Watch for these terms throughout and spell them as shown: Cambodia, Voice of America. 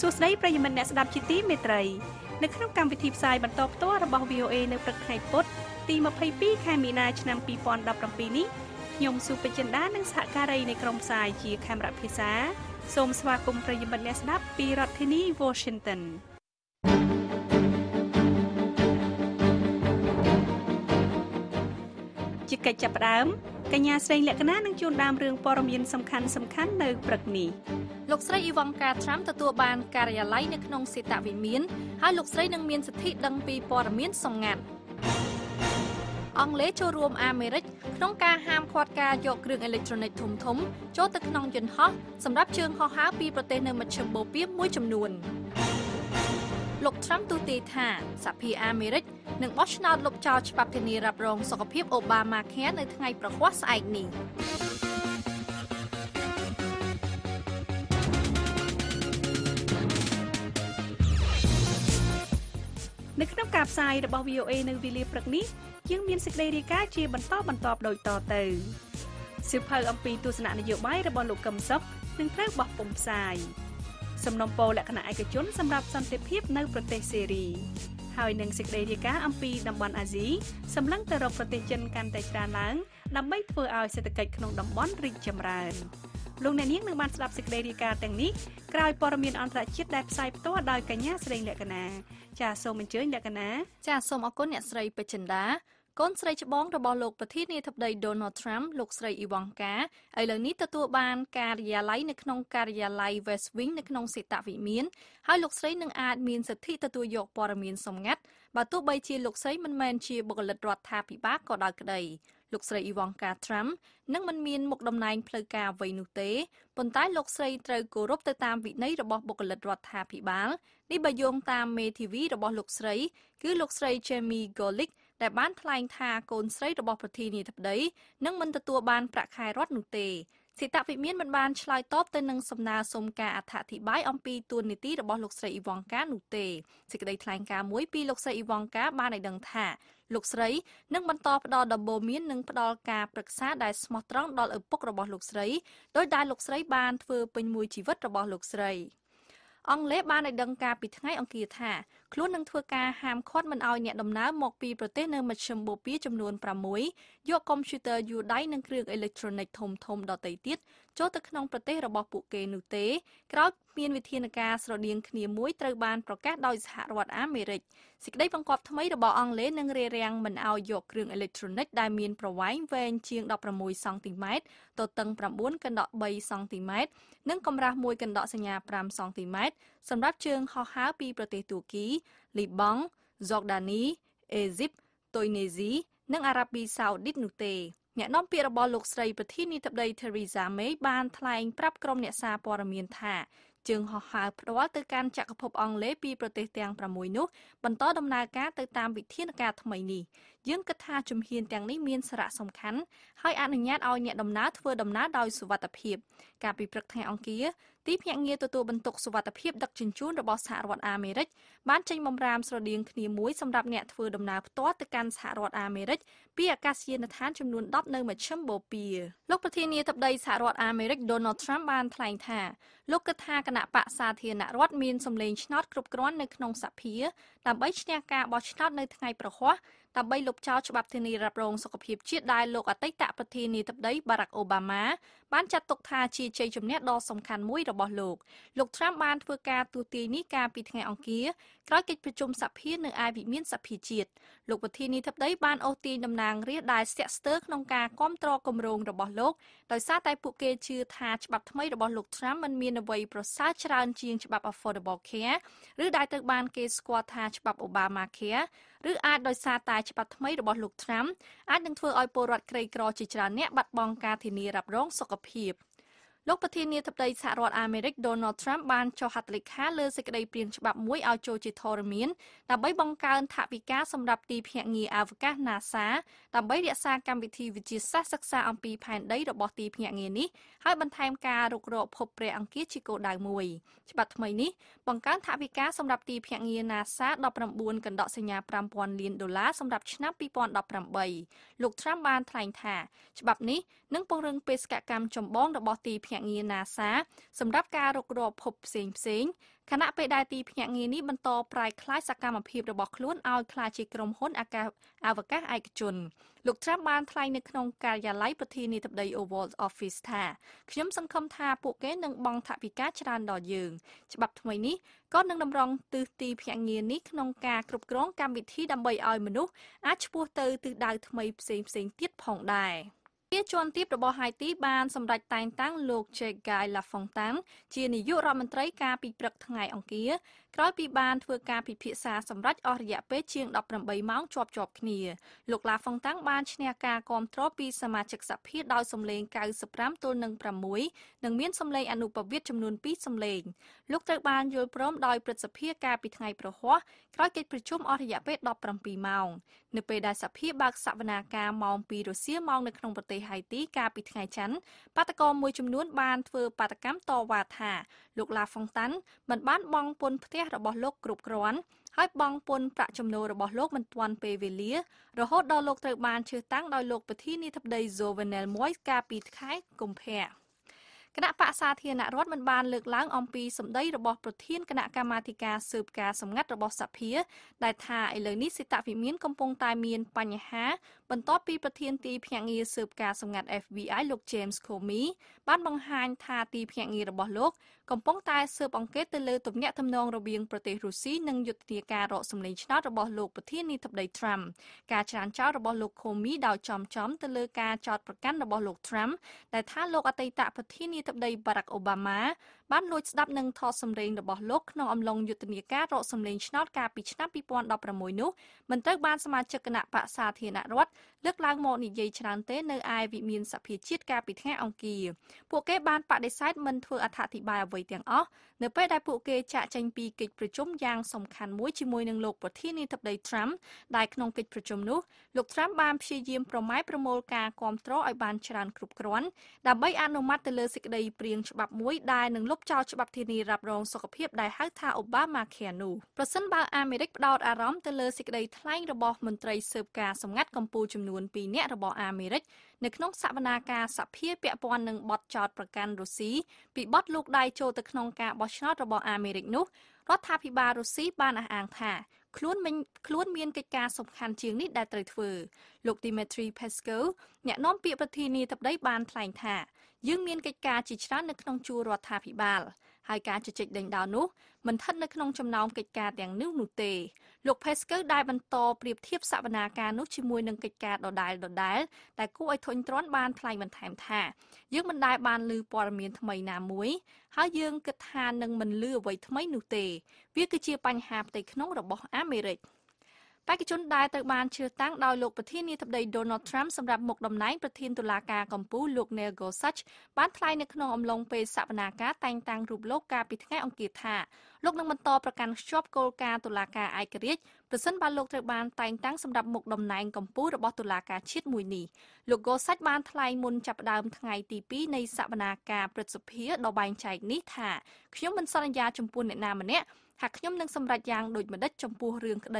สุดได้ประยมันแนสดามชิติเมตรัยในขนมการวิธีทรายบรรทบตัวระบอบวีโอเอในประเทศปดตีมาพายปีแคมินาชนำปีปอนดับรำปีนี้ยงสูเป็นจันด้านังสการัยในกรมทรายจีแคมรับพิษาสมสวาคมประยมันแนสดามปีรัตเทนีวอชิงตันจิกจับรามกัญญาใส่และคณะนังจูนดามเรื่องปรมีนสำคัญสำคัญในปรักนี้ลูกสไลอีวังกาทรัมต์ตัวบานการยาไลในขนมสิตาวิมีนให้ลูกสไลนังมีนสิทธิดังปีปรมีนสองงานอังเลโจรวมอเมริกขนมกาฮามควอดกาโยกเรื่องอิเล็กทรอนิกส์ถุงถมโจตขนมยนฮอสำหรับเชิงคอฮาปีประเทศในมัชโบเปียมวยจำนวนลูกทรัมต์ตัวตีท่าสัพพีอเมริกหนึ่งบอชนาลบจอฉบับเทนีรับรองสกปรกโอบามาแค่ในทางไงประควสไอนีในขนมกาบทรายดับบวีโอเอในวิลีปรักนี้ยังมีสิกเดริกาเจบันต้อบันตอบโดยต่อเติมสิบเพลอัมปีตัวสนะในเยอะไว้ดับบลูกกำซับหนึ่งเพลบอกปุ่มทรายสำนองโปและขณะไอกระชนสำหรับสันติพิบในประเทศซีรีหายหนึ่งสิกเดียกาอัมพีดัมบอนอาจีสำลังแต่เราประเทศจันการแต่จานล้างดัมไม่เพื่อเอาเศรษฐกิจขนมดัมบอนริจำรานลงในนี้หนึ่งบันสลับสิกเดียกาแต่งนี้กลายปรมีนอันตรายชิดได้ใส่ตัวดอยกันย่าเสลงเด็กกันนะจ่าโซมันเจอเด็กกันนะจ่าโซมเอาก้นเนี่ยเสลไปจันดาก้นเสลจะบ้องระบอบโลกประเทศนี้ทับใดโดนัลด์ทรัมป์ลูกเสลอีวังกาไอเหล่านี้ตัวบานการยาไลในขนมการยาไลเวสวิงในขนมสิตาวิมีนให้ลูกเสลหนึ่งอาจมีสิทธิตัวยกปรมีนสมงัดบาตัวใบเชียลูกเสลมันแมนเชียบกฤตรัฐทาพิบาก็ได้กระไดลูกเสลอีวังกาทรัมป์นั่งมันมีนหมกดำนายเพลกาไวนุเตปนใต้ลูกเสลเตอร์กรุบเตตามวิในระบอบบกฤตรัฐทาพิบาลนี่บยงตามเมทีวีระบอบลูกเสลคือลูกเสลเจมี่โกลิกแต่บ้านทลายทาโกนไซระบอบประเทศนี้ทับได้นั่งมันตัวบานประคายรอดหนุเตสิตาวิมีนบานชลายตอบแต่นังสมนาสมกาอัฐธิบายอัมปีตัวนิติระบอบลูกไซอีวองกาหนุเตสิกได้ทลายกาหมวยปีลูกไซอีวองกาบ้านในดังทาลูกไซนั่งมันตอบดอดับโบมีนนั่งดอกาปรึกษาได้สมอตรองดออุปกระบอบลูกไซโดยได้ลูกไซบานเฟือเป็นมวยชีวิตระบอบลูกไซอังเล็บบ้านในดังกาปิดท้ายอังกีธาคลุ้นนังทัวกาหามคอดมันเอาเนี่ยดำน้ำหมอกปีประเทศเนอร์มาชมโบปีจำนวนประมุยโยกคอมพิวเตอร์อยู่ได้นังเครื่องอิเล็กทรอนิกส์ทมดอเตติดโจตะขนมประเทศระบอบปุเกนูเตกราบเมียนวิธีนาการสระเดียงขณีมุ้ยเตอร์บานประกาศดอยสหรัฐอเมริกสิกได้บังกอบทำไมระบอบอังเล็บนังเรียเรียงมันเอาโยกเครื่องอิเล็กทรอนิกส์ได้เมียนประไว้เวนเชียงดอกประมุยสองติเมตรตัวตึงประบุนกันดอกใบสองติเมตรนังกำรามวยกันดอกสัญญาปรามสองติเมตรสำหรับเชิงฮอฮาปีประเทศตุรกีลิบอนจอร์แดนีเอจิปต์ตุนิเซียนังอาหรับปีซาอุดินุเตเนี่ยน้องปีระบอบลูกไซประเทศนี้ทับใดเทริซาเมย์บานทลายปรับกรมเนี่ยซาปรมีนธาจึงฮอฮาเพราะว่าตัวการจักรภพอังเลปีประเทศเตียงประมุยนุบรรโตดำนาการตัวตามวิธีนาการทำไมนี่ยื่นกระทาจุมเฮียนเตียงนี้มีสระสำคัญให้อนุญาตเอาเนี่ยดำน้าเทวดำน้าดอยสุวัตเพียบการปีประเทศอังกฤษตีเพียงเงียตัวบรรทุกสุวัตเพียบดักจุนจูนระบอบสหรัฐอเมริกบ้านใจมอมรามสระเดียงคณีมุ้ยสำหรับเนี่ยเทวดำนาตัวตัวการสหรัฐอเมริกปีอากาศเย็นทานจำนวนดับเนินมาเชื่อมโบปีโลกประเทศนี้ทับใดสหรัฐอเมริกโดนัลด์ทรัมป์บานทลายท่าโลกกระทาณะปะสาเทียนรถมีนสมเลงชนอตกรุบกร้อนในขนมสับเพียตามใบชนากาบอชนอตในทางไงประควะตามใบลบเจ้าฉบับเทนีรับรองสกปรกชีดได้โลกอัตตะประเทศนีทับได้บารักโอบามาบ้านจัดตกทาชีเจจุมเนตดอสำคัญมุ้ยระบอบโลกลูกทรัมป์บ้านเพื่อการตูตีนิกาปิดไงอังกีกร้อยกิจประชุมสับเพียหนึ่งไอวิมีนสับเพียจีดลูกประเทศนีทับได้บ้านโอตีดำนางเรียดได้เซสเตอร์ขนมกาก้อมตรอกรมโรงระบอบโลกโดยซาไตปุเกชื่อทาฉบับทำไมระบอบลูกทรัมป์มันมีนวัยประสาชรานจีนฉบับ Affordable Care หรือได้ตึกบานเกสควอทาฉบับ Obama Care หรืออาจโดยซาตายฉบับทำไมระบอบลูกทรัมป์อาจดึงทัวร์ออยโปรดเกรย์กรอจิจราเนี่ยบัดบองกาเทนีรับรองสกปรกโลกประเทศนี้ทับใดสหรัฐอเมริกโดนัลด์ทรัมป์บานโจฮัตลิก้าเลือสิกได้เปลี่ยนฉบับมวยเอาโจจิทอร์มินดับใบบังการถาวิกาสำหรับตีเพียงงีอาวกานาซาดับใบเดียซากรรมวิธีวิจิตรศักษาอัมพีแผ่นได้ระบอบตีเพียงงีนี้ให้บรรทายการรุกรบพบเปรอังกฤษชิโกดายมวยฉบับใหม่นี้บังการถาวิกาสำหรับตีเพียงงีนาซาดอกประมูลกันดอกสัญญาปรามปอนลีนดอลลาร์สำหรับชนะปีปอนดอกประมใบลูกทรัมป์บานทลายถาฉบับนี้นึ่งปงเริงเปสกกรรมจมบ้องระบอบตีเพียงงีนาซาสำหรับการรกรอบพบเสียง ขณะไปได้ตีเพียงงี้นี้บรรทอปลายคล้ายสกามอภิบระบอกล้วนเอาคลาชิกรมห้นอากาศอวกาศไอจุนลูกทรัพย์บานไทยในขนมการยาไล่ประทีนิทับไดโอวอลออฟฟิศท่าขย่มสังคมท่าปุกเก๋หนึ่งบองทวิกาชรานดอยืงฉบับทำไมนี้ก็หนึ่งดำรงตื่นตีเพียงงี้นี้ขนมการกรุบกร้องการวิธีดำใบออยมนุษย์อาชพัวตื่นตื่นได้ทำไมเสียงเทียดผ่องได้เกี่ยวชวนทิพย์ระบอบไฮตีบานสำหรับแต่งตั้งลูกเชกไกลาฟองตันเชียนิยุรมันตรีกาปีปรักทางไงองกี้คล้อยปีบานเพื่อการพิพิษาสำหรับอริยะเปเชียงดอกประใบเมาส์จอบเนียลูกลาฟองตันบานชเนกากรมทรอปีสมาชิกสัพพีดาวสมเลงการสปรัมตัวหนึ่งประมุยหนึ่งเมียนสมเลงอนุปวิทย์จำนวนปีสมเลงลูกตะบานโยพร้อมดอยประสัพพีกาปีทางไงประหัวคล้อยเกตประชุมอริยะเปดอกประปีเมาส์ในเปดาสัพพีบักสัวนากามองปีโรเซียมองในขนมประเทศไฮตีกาปีทางไงชั้นปาตะกรมวยจำนวนบานเฟือปาตะกัมตอวาธาลูกลาฟองตันเหมือนบ้านบองปนเทระบอบโลกกรุบกร้อนให้บองปนประจำโนระบอบโลกมันตวนเปเวเลียระหดดอโลกตะบานเชื่อตั้งดอโลกประเทศนิทับไดโจเวเนลมวยกาปีคล้ายกุมแพรคณะปะสาเทียนรถมันบานเลือกล้างอมปีสมได้ระบอบประเทศคณะกรรมาธิการสืบการสำงัดระบอบสัพเพียได้ท่าไอเลนิสิตาฟิมินกำปงตายเมียนปัญหาบรรทบปีประเทศตีเพียงอีสืบการสำงัด FBI ลูกเจมส์โคมีบ้านบังฮานท่าตีเพียงอีระบอบโลกกำปงตายสืบองเกตเลอตุ่มแยะทำนองระเบียงประเทศรัสเซียนังยุติการรอสมเลชนะระบอบโลกประเทศนิทับไดทรัมป์การชานเจ้าระบอบโลกโคมีดาวจอมจ้อมเลอการจอดประกันระบอบโลกทรัมป์ได้ท่าโลกอติตะประเทศทับใดบารักโอบามาบ้านลุยดับหนึ่งทอสำเร็งระบอบโลกนองอำลงยุติเนียการรอสำเร็งชนอตกาปิชนาปีปอนดอประมวยนุมันเติกบ้านสมาชิกคณะปะสาเทนรถเลือกล้างโมนิเยชนันเตเนอไอวิมีนสัพพิชิตกาปิแห่องกีพวกเกบ้านปะได้ไซด์มันเพื่ออธิบายไว้เตียงอ้อเนื้อไปได้พวกเกจะจังปีกิจประชุมยางสำคัญมวยชิมวยหนึ่งโลกประเทศนิทับใดทรัมป์ได้ขนมกิจประชุมนุลูกทรัมป์บ้านเชียร์ยิมประไม้ประโมลการกอมตรอไอบ้านชนันกรุบกร้อนดับใบอนุมัติเลสิกได้เปลี่ยนฉบับมวยได้หนึ่งลบเจ้าฉบับเทนีรับรองสุขภาพได้ฮักทาโอบามาแคนูประสิทธิ์บางอเมริกดาวอารอมเตเลสิกได้ไล่ระบอบมนตรีสืบการสำงัดกัมพูจำนวนปีเนระบอบอเมริกในขนมสัปนาการสัพเพียเปียปอนหนึ่งบอดจอดประกันรุสีปีบอดลูกได้โจตะขนมกาบอชนอระบอบอเมริกนุรัฐาพิบาลรุสีบ้านอาหางท่าคลุ้นเมียนกิจการสำคัญเชียงนิดได้ตรึกฝือลูกดิเมทรีเพสโกเนี่ยน้อมเปียประทีนีทับได้บานไทยท่ายื่นเมียนกิจการจิตรันในขนมจูรัฐาพิบาลไฮการจิตจิตเด่นดาวนุมันทัดในขนมจำนองกิจการอย่างนิ้วหนุเตลูกเพสโกได้บรรโตเปรียบเทียบสัปนาการนุชิมวยหนึ่งกิจการดอดได้แต่กู้ไอทนร้อนบานไทยมันแถมท่ายื่นมันได้บานลือปรเมียนทำไมนามวยหายื่นกิจทานหนึ่งมันลือไว้ทำไมหนุเตวิกฤตปัญหาติดขนมระบอบอเมริกปากีจนได้ตะบานเชื่อตั้งดาวโลกประเทศนี้ทับใดโดนัลด์ทรัมป์สำหรับหมกดำน้ำประเทศตุลาการกัมพูลูกเนโกซัชบ้านไทยในขนมอมลงไปสัปนาการแต่งตั้งรูปโลกกาปิดง่ายอังกฤษท่าโลกนังมันต่อประกันชอบโกลกาตุลาการไอเกริชประสิทธิ์บานโลกตะบานแต่งตั้งสำหรับหมกดำน้ำกัมพูระบอบตุลาการชิดมวยนีลูกโกซัชบ้านไทยมุนจับดาวทางไงตีปีในสัปนาการประสบเพียดอบายใจนิท่าขยมมันสัญญาจมพูนในนามมันเนี้ยหากย่อมนั่งสำรัดยางโดยมาดัดจมพูเรื่องใด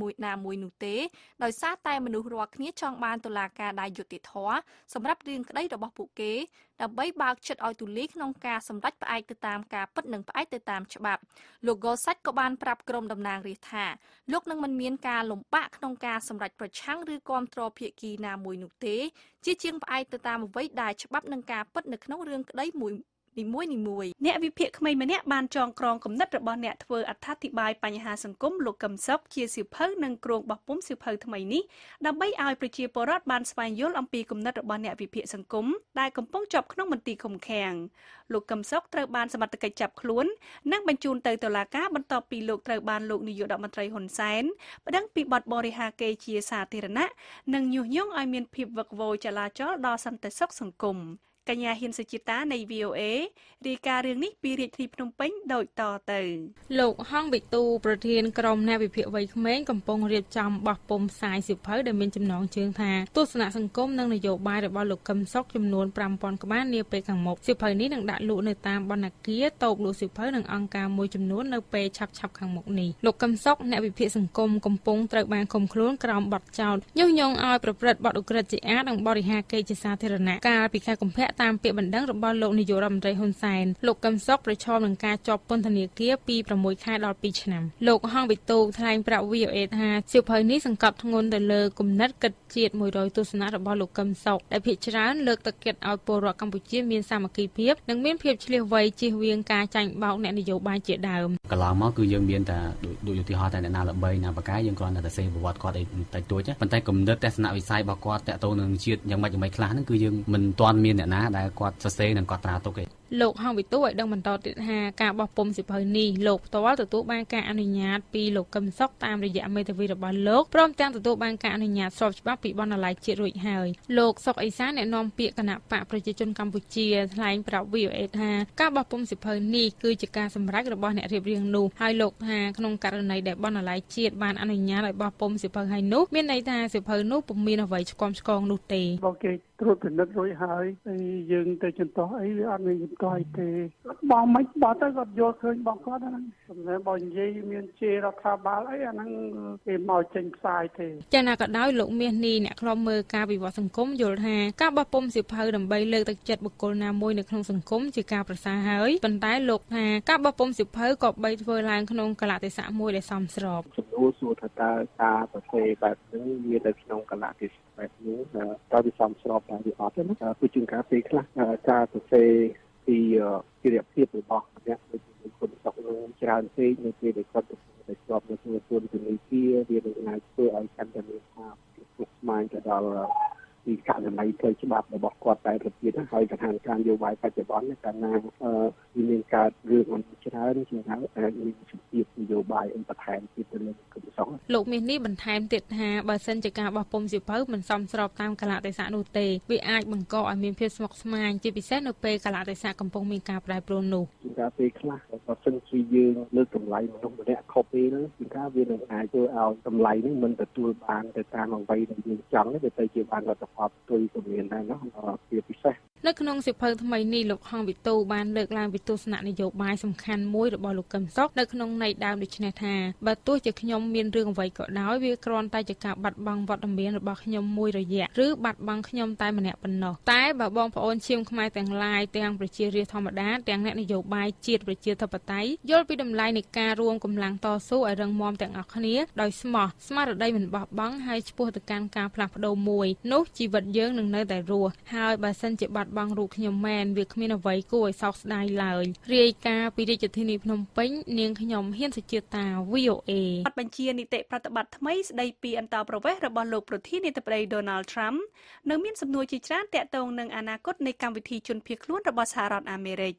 มวยนามวยหนูเต๋โดยซาไตมนุรัวคเนี้ยช่องบานตุลาการได้หยุดติดท้อสำหรับเรื่องใดระบบปุเก๋ดับใบบากจัดออยตุลิกนองกาสำรัดปะไอติดตามกาปัดหนึ่งปะไอติดตามฉบับลูกโกซัดกบานปรับกรมดำนางรีธาลูกนั่งมันเมียนกาหลงปะนองกาสำรัดประชังหรือกอมตรอเพียกีนามวยหนูเต๋ชี้เชียงปะไอติดตามไว้ได้ฉบับหนึ่งกาปัดหนึ่งน้องเรื่องใดมวยนิมวยเนี่ยวิเพียขมายมาเนี่ยบานจองกรองกำนัดระบอบเนี่ยเทออัธติบายปัญหาสังคมโลกกำซับเคียสิบเพิร์นังกรงบับปุ้มสิบเพิร์ทำไมนี้ดับใบอายประเจียปรอดบานสปายยลอัมปีกำนัดระบอบเนี่ยวิเพียสังคมได้กำป้องจับขนมมันตีคมแข็งโลกกำซับเตอร์บานสมัติกจับขลุ่นนั่งบรรจุเตอร์ตลากาบรรทบปีโลกเตอร์บานโลกนิยมดอกมันไตรหนแสนประดังปีบอดบริหารเกเชียสาธิรณะนังยุ่งย่องอายเมียนพิบวักโวจลาจอดอสันติซอกสังคมกัญญาเฮียนสุจิตาใน VOA รีการเรื่องนี้ปีริทิพนมเป็นโดยต่อเติมโลกห้องบิตูประเทศกรมแนววิเพียไว้เม้งกำปงเรียบจำบักปมสายสิบเพิร์ดเดมินจำนองเชิงทาตัวสนาสังคมนั่งนโยบายระบอบหลกกำซอกจำนวนปรำปอนกบ้านเนียเปกังหมกสิบเพิร์ดนี้ดังด่าลุในตามบอนักเกียตกลุสิบเพิร์ดหนึ่งองการมวยจำนวนเนเปชับขังหมกนี้หลกกำซอกแนววิเพียสังคมกำปงตระบางคมคลุ้นกรอมบัดเจ้าย่องออยประพฤติบัดอุกฤษจิอาดังบริหารเกจิสาธารณะการปีแค่กำแพะ ตามเปียบันดังรบบอลโลกในยุโรปในฮุนไซน์โลกกำซอกประชอมหลังการจบปนธนิเกียปีประมวยค่าดอลปีฉน้ำโลกห้องปิตูทลายประวิโอเอธาเสียวเพลนี้สังกัดทงนเดลกุมนัดกัดเจียดมวยโดยตุสนาระบอลโลกกำซอกได้พิจารณาเลือกตะเกียดเอาโปรกัมพูชีเมียนสามัคคีเพียบนังเมียนเพียบเฉลี่ยวัยจีเวียงการจังเบาแนนโยบายเจียดาวกลางมอคือยังเมียนแต่ดูอยู่ที่ฮอแต่ในนาละใบนาปากายยังกรอนแต่เซบวชกอดแต่ตัวเจ้าปันใจกุมนัดแต่สนาวิสัยบกอดแต่ตัวหนึ่งเจียดยังไม่คลานั่นคือยังมันตอนเมียนเนี่ยนะได้กอดเซนั่นกอดตาตัวเกโลกห้องวิตัวดังบรรดาติดหาการบอกปมสิบเพลนีโลกตัวตัวตัวบางการอนุญาตปีโลกกำซอกตามระยะเมตาวิรบอลโลกพร้อมแจ้งตัวตัวบางการอนุญาตสอบบัพปีบอลอะไรเจริญหายโลกซอกไอซ่าเนี่ยนอมเปียกณะปะประชาชนกัมพูชีทลายปรับวิวเอธาการบอกปมสิบเพลนีคือจากการสำรักระบอลเนี่ยเรียบเรียงนูให้โลกหาขนมการในเด็บบอลอะไรเจียดบานอนุญาตเลยบอกปมสิบเพลให้นุเมียนในตาสิบเพลนุปมีนเอาไว้ชกมชกนุเตรถเป็นนัดร้อยหายไอ้ยิงแต่จนต่อไอ้อันนี้จนต่อไอ้เตะบางไม่บางแต่ก็โยนเคยบางก็ได้นะสมัยบางยี่เมียนเจราคาบาลไอ้อันนั้นเอ็มเอาเจงสายเตะเจ้าหน้าก็ได้หลงเมียนนี่เนี่ยคลอมเมอร์การวิวัฒน์สังคมโยธาก้าวบะปมสิบเพลดำใบเลือกตัดจัดบุคคลนามวยในขนมสังคมจีการประสาหายปันท้ายหลกหาก้าวบะปมสิบเพลกอบใบเฟอร์ลานขนมกะลาติสามวยได้ซ้ำสอบสุดรู้สูตรตาตาประเทศแบบนี้มีแต่ขนมกะลาติสแบบนี้นะตาติซ้ำสอบดีออกแล้วนะผู้จุนการเสกละการเสกที่เรียบเรียบหรือบอกเนี่ยเป็นคนสองการเสกในเรื่องการตกแต่งรอบในส่วนส่วนในที่เรียนงานเพื่อไอ้การดำเนินงานทุกมายกระดามีการทำไมเคยฉบับระบบกอดไประเบียดให้กระทำการโยบายปัจจุบันในการนามีการเรื่องมันชนะนี่ชนะมีสิทธินโยบายอันประทานติดตัวเรื่องกลุ่มสองโลกเมียนนี่บรรทายติดหาบาเซนจากการบอกปมสิบเพลเหมือนซ้ำสอบตามกะลาเตสานุเตวิอาจบังกออเมียนเพียสมกสมานจีบิเซนเปกะลาเตสากำปงมีการปลายโปรนูจิงกาเปคลาบาเซนซียืนเลือกกำไรมันต้องมาได้คอปีนะจิงกาเวียนหนึ่งอายตัวเอากำไรนี่มันแต่ตัวบานแต่การของใบหนึ่งยืนจังนี่แต่ใจเกี่ยวบานกับความตัวอีกตัวเรียนได้เนาะเปียบิเซนักขนมสิบเพลทำไมนี่หลบห้องวิตูบานเลิกลางวิตูสนะนโยบายสำคัญมวยหรือบอลลูกกำซอกนักขนมในดาวดิชเนธาบัดตัวจะขยมเมียนเรื่องไว้ก็น้อยวิกรอนตายจากการบัดบังวัดดำเมียนหรือบอลขยมมวยระยะหรือบัดบังขยมตายมันแหนปันนอตายบัดบองพระโอนเชียมขมายแต่งลายแต่งประเชียเรียธรรมดาแต่งแนนโยบายเจียดประเชียธปไตยยอดไปดำลายในการรวมกำลังต่อสู้ไอเริงมอมแต่งอักขณีโดยสมอสมาร์ตได้เหมือนบัดบังให้ชปูตการการผลักโดมวยนุกจีวัดเยื้องหนึ่งในแต่รัวหายบัดเส้นจีบัดบางรูขยมแมนเวียกมีนไว้กวยซอกได้เลยเรียกาปีเดียจทินีพนมเป้งเนียงขยมเฮียนสเจียตาวิโอเอปัดบัญชีนิเตะปฏิบัติไม่ได้ปีอันตาประเวศระบอลโลกประเทศในตะเปรย์โดนัลด์ทรัมป์นังมีนสำนวนจีจานแตะตรงนังอนาคตในการวิธีจนเพียคล้วนระบอสหรัฐอเมริก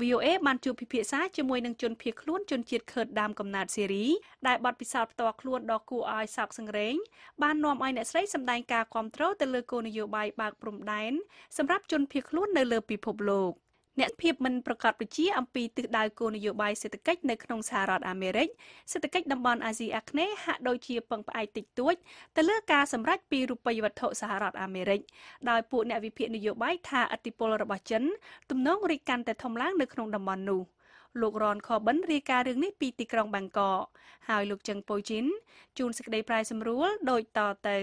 วิโอเอมันจูพิเพียซาจมวยนังจนเพียคล้วนจนเจียดเขิดดามกำนาดซีรีได้บัดพิศาต่อคล้วนดอกกูอายสับสังเร้งบ้านนอมไอเนสไรสำแดงการความเท่าแต่เลโกนโยบายบางปรุ่มแดนสำหรับจนเพียคล้วนในเลปีพบโลกเน็ตเพียบมันประกาศประชี้อัมพีตึกดาวโกนโยบายเศรษฐกิจในขนมสหรัฐอเมริกเศรษฐกิจดับบอลอาเซียนเนหะโดยเชียร์ปังปายติดตัวแต่เลือกการสำรักปีรูปยวัตโตสหรัฐอเมริกดาวปูเนวิเพียนโยบายทาอติโปลระบาดจันตุ่มน้องริกันแต่ทำล้างในขนมดับบอลนูลูกรอนขอบันรีการเรื่องนี้ปีติกรองบางกอกหายลูกจังโปจินจูนสกเดย์ปลายสำรู้โดยต่อเตย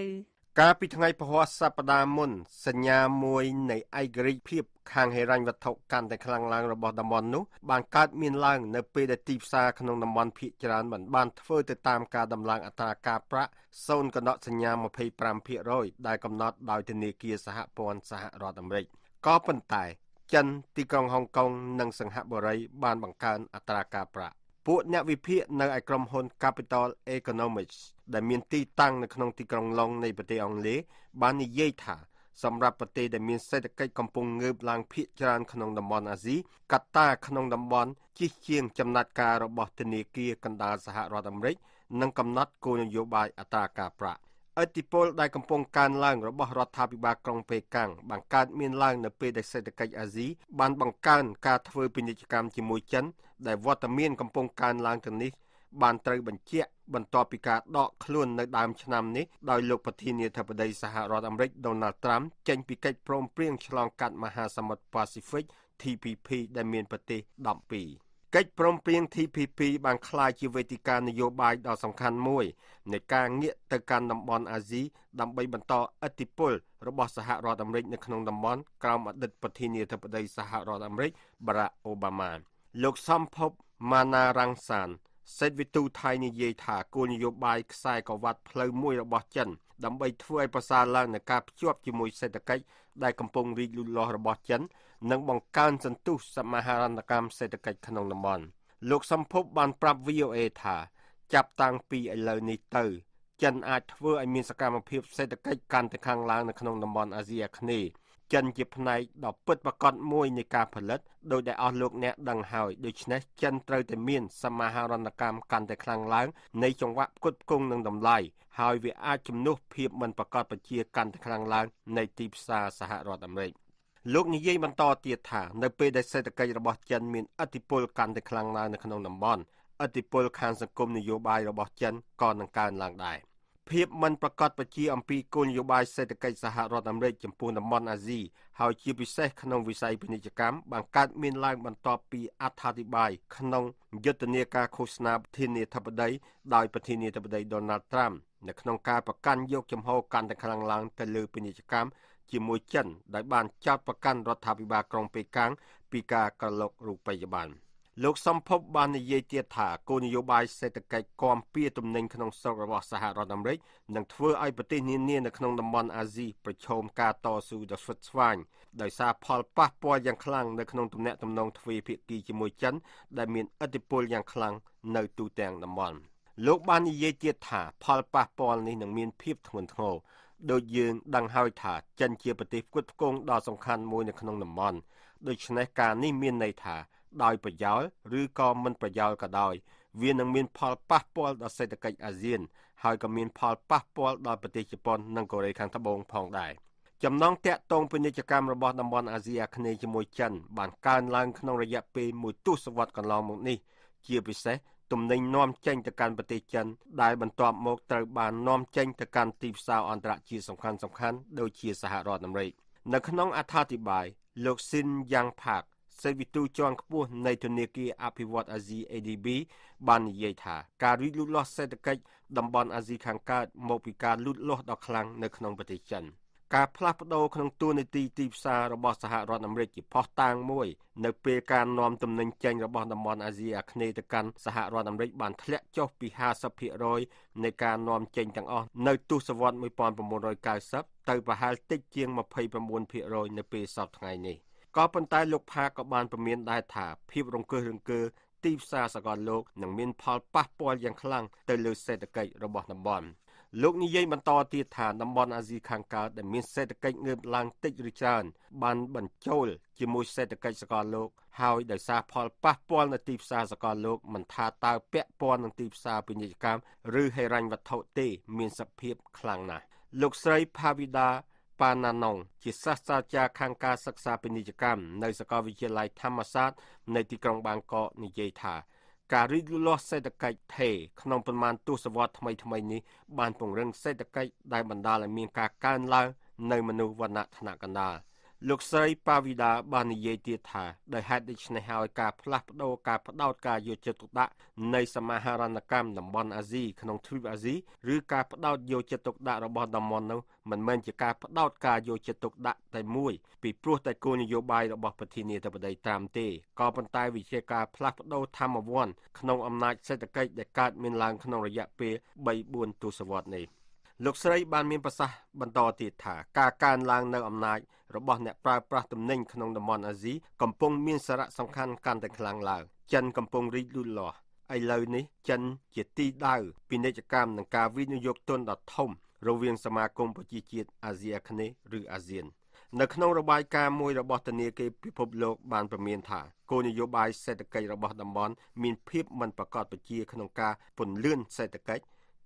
การปิดไงพอสัปดาห์มุนสัญญามวยในไอเกริเพียบข้างเฮรันวัตถุการแต่คลังลางระบบดำบอลนู้บางการมีนล่างในปีได้ตีซาขนมดำบอลพิจารณาเหมือนบ้านเฟื่อติดตามการดำลางอัตราการประโซนกนอสัญญามาเพย์ปรามเพียร้อยได้กำหนดดาวเทนีเกียสหพรสหรัฐอเมริกก็เป็นตายจันตีกองฮ่องกงนังสังหบริบาลบางการอัตราการประผู้นักวิพากษ์ในกรมหุ้น Capital Economics ได้มีที่ตั้งในขนมที่กรงลงในประเทศอังกฤษบานนิเยธาสำหรับประเทศได้มีเศรษฐกิจกำลังเงือบลางพิจารณาขนมดำบอลอาซีกัตตาขนมดำบอลที่เชียงจำนัดการระบบเทเนเกียกันดาสหรัฐอเมริกนั่งกำนัดกลยุทธ์บายอัตราการประอิทธิพลได้กำลังการล่างระบบรัฐบาลกรงเปกังบางการมีล่างในประเทศเศรษฐกิจอาซีบานบางการการทวีพิจกรรมจิมวยจันได้วัตเมียนกำลังการล่างตรงนี้บานเตยบัญเชียบรรทอปิกาดอกคลื่นในดามชนำนี้โดยลูกประธานาธิบดีสหรัฐอเมริกโดนัลด์ทรัมป์เจนปิเกตพร้อมเปลี่ยนฉลองการมหาสมุทรแปซิฟิก TPP ได้มีปฏิดัมปี เกิดพรมเปลี่ยน TPP บางคลายชีวิติการนโยบายดอกสำคัญมวยในการเงียบตะการดำบอลอาซีดำไปบรรทออติพลระบบสหรัฐอเมริกในขนมดำบอลกล่าวมาดัดปฏิเนียธปไตยสหรัฐอเมริกบารักโอบามาลูกซ้ำพบมานารังสรรค์เซตวิตูไทยในเยถาโกนโยบายสายกวัดเพลย์มวยระบบจันดำไปถ้วยประสานล่างในการจวบจิมวยเศรษฐกิจได้กำปงรีลุลอระบบจันนังบังการสันตุสมหารณกรรมเศรษฐกิจขนมดำบอลลูกซ้ำพบบานปรับวิโอเอถาจับตังปีไอเลนิเตอร์จันอาจเพื่อไอมีสกรรมเพียบเศรษฐกิจการแต่ข้างล่างในขนมดำบอลอาเซียคณีจันจีพนัยดอกปิดประกอบมวยในการผลิตโดยได้เอาลูกเนี้ยดังหายโดยชนะจันเตอร์เตมีนสมหารณกรรมการแต่ครั้งหลังในจังหวะกดกงนังดำไล่หายวิอาจำนุเพียบมันประกอบปัจเจียการแต่ครั้งหลังในทีมซาสหรัฐอเมริกาลูกนี้ยิ่งมันต่อเตียถาในปีได้เศรษฐกิจระบบจันมีนอธิปลการแต่ครั้งหลังในขนมน้ำบอลอธิปลขานสังคมนโยบายระบบจันก่อนการหลังได้เพียบมันประกาศประชีอัมพีกลโยบายเศรษฐกิจสหรัฐอเมริกจำปูนมอนอาซีหาชีพิเศษขนมวิสัยพินิจกรรมบางการมีลายบรรทอปีอธิบายขนมยุทธเนียกาโฆษณาประเทศเนธบดีได้ประเทศเนธบดีโดนัลด์ทรัมป์ในขนมการประกันยกจำฮอการแต่ครั้งหลังแต่ลือพินิจกรรมจิมวยจันได้บานจัดประกันรัฐบิบากรองเปกังปีกากระโหลกรูปยาบาลลูกสัมพบบานในเยเตียถาโกนโยบายเศรษฐกิจกอมเปียตุ่มหนึ่งขนมสกระบอกสหรัฐอเมริกนังเฟื่อไอประเทศเนียนในขนมดำบอลอาซีประชมการต่อสู้ดัชสวานโดยซาพอลป้าปอยอย่างคลั่งในขนมตุ่มแหนตุ่มนองทวีพิกีจมวยจันได้มีอิทธิพลอย่างคลั่งในตูแตงดำบอลลูกบานในเยเตียถาพอลป้าปอยในหนังมีนพิบทวนโธโดยยืนดังหายถาจันเจียปฏิกุฎกงดอสำคัญมวยในขนมดำบอลโดยชนะการนี้มีในถาได้ประโยชน์หรือก็มันประโยชน์ก็ได้เวียนนังมีนพอลป้าปอลดอเศรษฐกิจอาเซียนหายก็มีนพอลป้าปอลดอปฏิจิปนนังเกาหลีข้างตะบงพองได้จำนองแตะตรงเป็นนิจกรรมระบอบดำบอลอาเซียคณีจมวยจันบางการล้างขนมระยะปีมวยตู้สวัสดิ์กันลองหมดนี่เจียพิเศษตุ่มในน้อมแจ้งจากการปฏิจันได้บรรทอมโมกตะบานน้อมแจ้งจากการตีสาวอันตรชีสำคัญโดยเชียสหรัฐอเมริกในขนมอธิบายโลกซินยังผักเซวิตูจวนขบวนในตุนิกีอภิวัตอาซีเอดีบีบานเยธาการวิลุลอเศรษฐกิจดำบอลอาซีขังการมอปิการลุลอดอกคลังในขนมปฏิจันการพลัดพโดขนมตัวในตีพซาระบอบสหรัฐอเมริกพอต่างมวยในเปรียการนอมตำแหน่งแจงระบอบดำบอลอาซีอัคเนตกันสหรัฐอเมริกบานทะเลเจ้าปี50%ในการนอมแจงจังอ้อในตู้สวรรค์มวยปอนประมวลรอยกายซับเตยประหารติดเจียงมาเพย์ประมวล%ในปีสอบไงนี้ก็ปัญไตโลกภาก็บานประเมียนได้ถาพิบรงเกอเรืองเกอตีซาสกอโลกหนังเมียนพอลป้าปอยอย่างคลั่งเตลือเศรษฐกิจระบอบดำบอลโลกนี้ยิ่งมันต่อตีฐานดำบอลอาซีขังการแต่มีเศรษฐกิจเงินลังติดริจานบานบันโจลจิมูเศรษฐกิจสกอโลกเฮาได้ซาพอลป้าปอยในตีซาสกอโลกมันทาตาเปะปอนในตีซาเป็นกิจกรรมหรือให้รันวัตถุเตมีสเพียบคลั่งนะโลกไซพาวิดาปานานงจิตศาสตราจารย์ข้างการศึกษาเป็นนิจกรรมในสกลวิทยาลัยธรรมศาสตร์ในที่กรุงบางกอกนิเยธาการริลุลอเศรษฐกิจเทขนมประมาณตู้สวอตทำไมนี้บานปงเรื่องเศรษฐกิจได้บรรดาและมีการก้านล้างในมนุษย์วรรณธนกันดาลูกไซปาวิดาบานนิเยธาได้ให้ดิฉันให้การพลัดพรากการพดาวการโยเจตุตะในสมหารณกรรมดำบอลอาซีขนมทวีปอาซีหรือการพดาวโยเจตุตะระบอบดำบอลนั้นมันเหมือนจะการพดาวการโยเจตุตะแต่มุ้ยปีพรุ่งแต่กูนโยบายระบอบปฏิเนธบดีตามเตกอปันไตวิเชการพลัดพดาวธรรมวอนขนมอำนาจเศรษฐกิจได้การเมืองลางขนมระยะเปรใบบุญตุสวัสดิ์ในลูกสไลบานมีประสาบรรดาติดถาการล้างในอำนาจระบอบเนี่ยปราบปรามตำแหน่งขนมดำบอลอาซีกำปงมีสาระสำคัญการแต่งหลังลาวจันกำปงรีลุลอไอเลยนี้จันเจตีดาวปีนิจกรรมในการวินิยกต้นดัดทมระเวียงสมาคมประจีจีตอาเซียคเนหรืออาเซียนในขนมระบายการมวยระบอบตะเนียเกพิภพโลกบานประเมียนถาโกนโยบายเศรษฐกิจระบอบดำบอลมีเพียบมันประกอบประจีขนมกาผลเลื่อนเศรษฐกิจ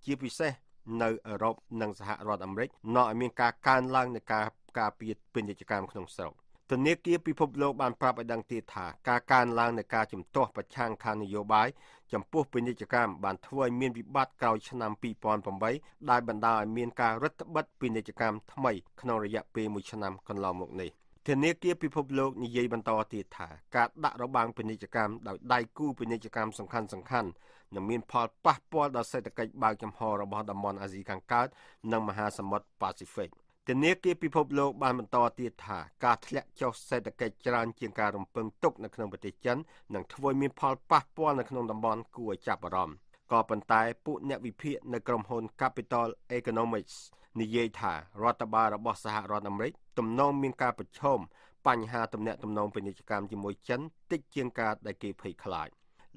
จีพิเศษในอรบนังสหรัฐอเมริกนอกมีการล้างในการเปลี่ยนเป็นกิจกรรมขนมสกตอนนี้เกี่ยวพิภพโลกบานปราบไอดังตีถาการล้างในการจุ่มตัวประชังคานโยบายจำพวกเป็นกิจกรรมบานทวีเมียนวิบัติเก่าชนำปีปอนผมไว้ได้บรรดาเมียนการรัฐบัตรเป็นกิจกรรมทำไมขนมระยะปีมุชนำกันเราหมกใน เทเนเกียพิภพโลกนิยบันตอติถาการดักระบางเป็นกิจกรรมดาวได้กู้เป็นกิจกรรมสำคัญนำมีพอปะปอดาวเศรษฐกิจบางจำฮอระบอดมอนอาซีกังการนำมหาสมุทรแปซิฟิกเทเนเกียพิภพโลกบานบันตอติถาการแหลกเจ้าเศรษฐกิจจรานเจียงการรำพึงตกในขนมปฏิจันหนังทวีมีพอปะปอดในขนมดมอนกู้จับรอมก็ปันตายปุเนวิเพียในกรมหน Capital Economics นิยายถารัฐบาลระบอบสหรัฐอเมริกตำนองมีการประชมปัญหาตำแหน่งตำนองเป็นกิจกรรมจิมวยชันติดเจียงการได้เกี่ยภัยคลาย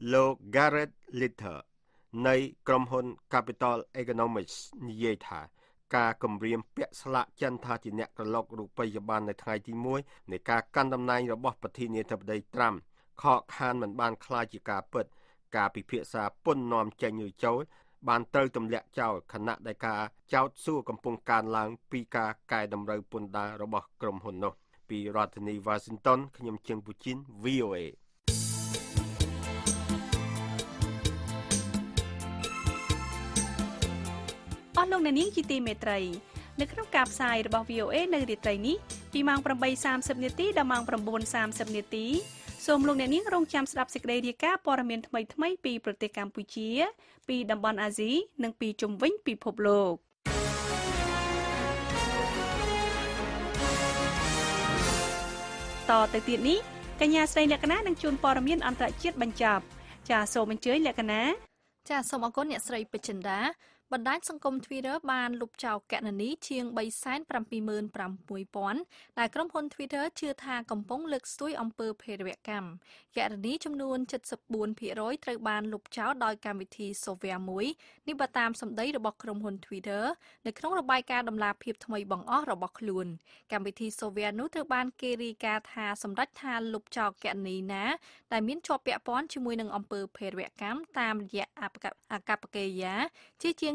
โลกาเรตลิเทอร์ในกรมหน Capital Economics นิยายถาการกำเรียมเปียสละจันทาจิเนกระลอกรูปปัจจุบันในไทยจิมวยในการกันตำแหน่งระบอบปฏิเนธบดีตรัมขอคานเหมือนบานคลายจิกาเปิดการพิพากษาป้นนอมใจอยู่เจ้าบานเตอร์ตำแหน่งเจ้าคณะได้กาเจ้าสู้กับปงการลางปีกากายดำเนินปนดาระบบกรมหนนปีรัฐนิวาสินตันขยมเชียงบุชิน VOAออนลงในนี้จิตีเมตรัยในขนมกาบทรายระบบ VOA ในดิตรัยนี้ปีมังประบาย30นาทีดามังประบูน30นาทีสมลงในนี้โรงจำสำหรับสิกเรียกาปรมินทำไมปีประเทศกัมพูชีปีดับบอนอาซีหนึ่งปีจมวิ่งปีพบโลกต่อแต่ตีนี้กัญญาใส่เล็กน้าหนึ่งจูนปรมินอันตรายเชิดบรรจับจ่าโซมันเจยเล็กน้าจ่าโซมอก้นเนี่ยใส่เปชนดาบรรดาสังคมทวีเดอร์บานลุบเจ้าแกนนี้เชียงใบแสนปรำปีเมินปรำปุยป้อนแต่กรมพลทวีเดอร์เชื่อทางกำปงเลือกซุยอำเภอเพรเวกรรมแกนนี้จำนวน74%ตรบานลุบเจ้าดอยการวิธีโซเวียมุยนิบตามสำได้ระบบกรมพลทวีเดอร์ในครั้งระบายการดำลาเพียบทำไมบังอ้อระบบคลุนการวิธีโซเวียนุตรบานเกรีกาธาสำรัดทานลุบเจ้าแกนนี้นะแต่มิ้นชอบเปียป้อนชิมุยหนึ่งอำเภอเพรเวกรรมตามเยอาปกับอากาปเกยะที่เชียง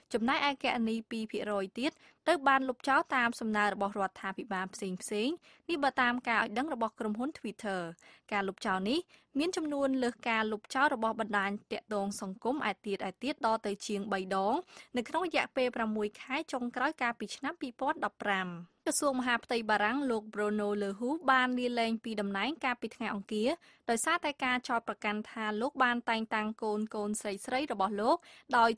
จำนายอาแกนีปีพิโรยติดเติบานลุบเจ้าตามสำนาระบบรัฐาพิบาลสิงนี่บตามการดังระบบกรมหุ้นทวิตเตอร์การลุบเจ้านี้มีจำนวนเลือกการลุบเจ้าระบบบรรดาเตะดองสังคมอาทิตย์ดอเตยเชียงใบดองในขณะแยกเปรประมวยคล้ายจงกร้อยการปิชนะปีพอดดับแรมกระทรวงมหาดไทยบารังโลกโบรโนเลหูบานดีแรงปีดำน้ำการปิดงานองเกียโดยซาตายการชอประกันทานโลกบานต่างๆโกนใส่ระบบโลกโดย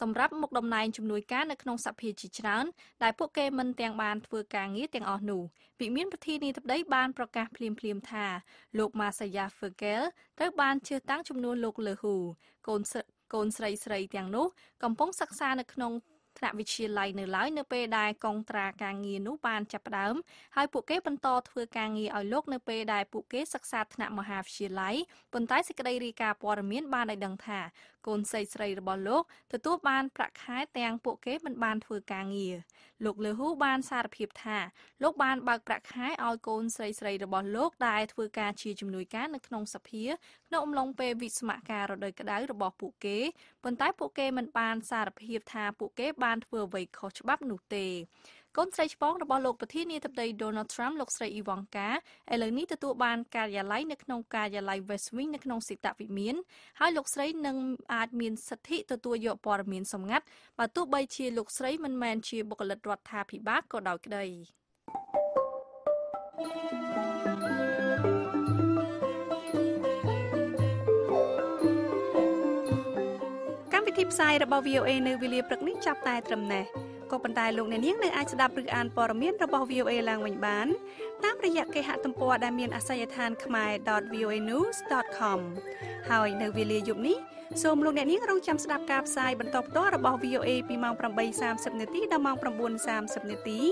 สำหรับมุกดำนายจำนวนการในขนมสัพเพจิชนั้นได้พวกเกมันเตียงบานเพื่อการงี้เตียงอ่อนหนูปิมินประทีนี้ทับได้บานประกาศพลีมทาโลกมาสยาเฟอร์เกลได้บานเชื่อตั้งจำนวนโลกเลหูโกนใส่เตียงนุกำปงศักษาในขนมขณะวิเชียรไลเนื้อร้ายเนื้อเปได้กองตราการเงียนุบาลจับดำให้ปุกเก็บปันโตเพื่อการเงียเอาโลกเนื้อเปได้ปุกเก็บศักษาขณะมหาวิเชียรไลบนใต้สิกได้รีกาปอร์เมียนบานในดังถาโกนใส่ใส่ระบอโลกแต่ตัวบานประคายแตงปุกเก็บมันบานเพื่อการเงียโลกเลือหูบานสารพิบถาโลกบานบางประคายเอาโกนใส่ระบอโลกได้เพื่อการชีจำนวนการในขนมสัพเพียนอมลงเปวิสมาการเราโดยกระได้ระบอปุกเก็บบนใต้ปุกเก็บมันบานสารพิบถาปุกเก็บบานเพื่อไว้ขอฉบับหนูเตก้นใส่ฉบับระบอบโลกประเทศนี้ทับใดโดนัลด์ทรัมป์ลกใส่อีวังกาไอเหล่านี้ตัวบานการยาไลนักนงการยาไลเวสวิงนักนงสิตาวิมินให้ลกใส่หนึ่งอาจมีสถิตัวโยปอร์มินสมงัดประตูใบเชียลกใส่มันแมนเชียบกลัดรัฐธาพิบาลก็ดาวกันได้ทิปไซด์ระบบ VOA ในวิลีปรักนิจับตายตรำแน่ก็ปันตายลงในเนียงในอาจดับหรืออ่านปรเมียนระบบ VOA ลางวันบ้านตามระยะเกหะตัมปอดามีนอาศัยทานขมาย .voanews.com หายในวิลียุบนี้สมลงในเนียงเราจำสดับกาบไซด์บรรทบต่อระบบ VOA ปีมังประบาย30นาทีดามังประบุน30นาที